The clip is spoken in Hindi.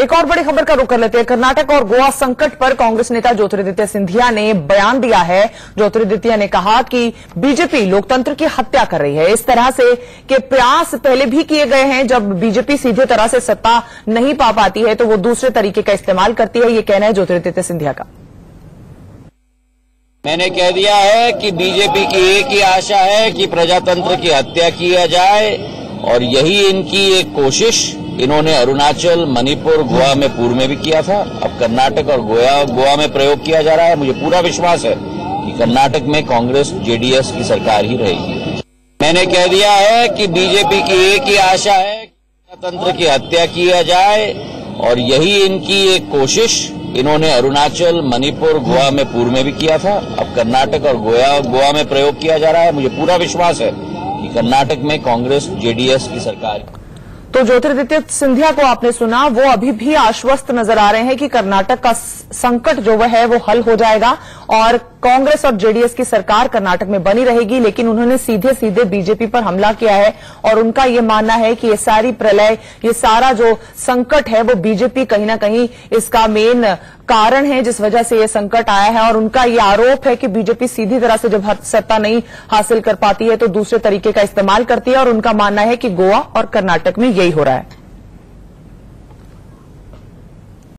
एक और बड़ी खबर का रुख कर लेते हैं। कर्नाटक और गोवा संकट पर कांग्रेस नेता ज्योतिरादित्य सिंधिया ने बयान दिया है। ज्योतिरादित्य ने कहा कि बीजेपी लोकतंत्र की हत्या कर रही है। इस तरह से के प्रयास पहले भी किए गए हैं। जब बीजेपी सीधे तरह से सत्ता नहीं पा पाती है तो वो दूसरे तरीके का इस्तेमाल करती है, ये कहना है ज्योतिरादित्य सिंधिया का। मैंने कह दिया है कि बीजेपी की एक ही आशा है कि प्रजातंत्र की हत्या किया जाए, और यही इनकी एक कोशिश इन्होंने अरुणाचल, मणिपुर, गोवा में पूर्व में भी किया था। अब कर्नाटक और गोवा में प्रयोग किया जा रहा है। मुझे पूरा विश्वास है कि कर्नाटक में कांग्रेस जेडीएस की सरकार ही रहेगी। मैंने कह दिया है कि बीजेपी की एक ही आशा है कि प्रजातंत्र की हत्या किया जाए, और यही इनकी एक कोशिश इन्होंने अरुणाचल, मणिपुर, गोवा में पूर्व में भी किया था। अब कर्नाटक और गोवा में प्रयोग किया जा रहा है। मुझे पूरा विश्वास है कि कर्नाटक में कांग्रेस जेडीएस की सरकार। तो ज्योतिरादित्य सिंधिया को आपने सुना, वो अभी भी आश्वस्त नजर आ रहे हैं कि कर्नाटक का संकट जो वह है वो हल हो जाएगा और कांग्रेस और जेडीएस की सरकार कर्नाटक में बनी रहेगी। लेकिन उन्होंने सीधे सीधे बीजेपी पर हमला किया है और उनका ये मानना है कि ये सारी प्रलय, ये सारा जो संकट है वो बीजेपी कहीं ना कहीं इसका मेन कारण है जिस वजह से ये संकट आया है। और उनका ये आरोप है कि बीजेपी सीधी तरह से जब सत्ता नहीं हासिल कर पाती है तो दूसरे तरीके का इस्तेमाल करती है, और उनका मानना है कि गोवा और कर्नाटक में यही हो रहा है।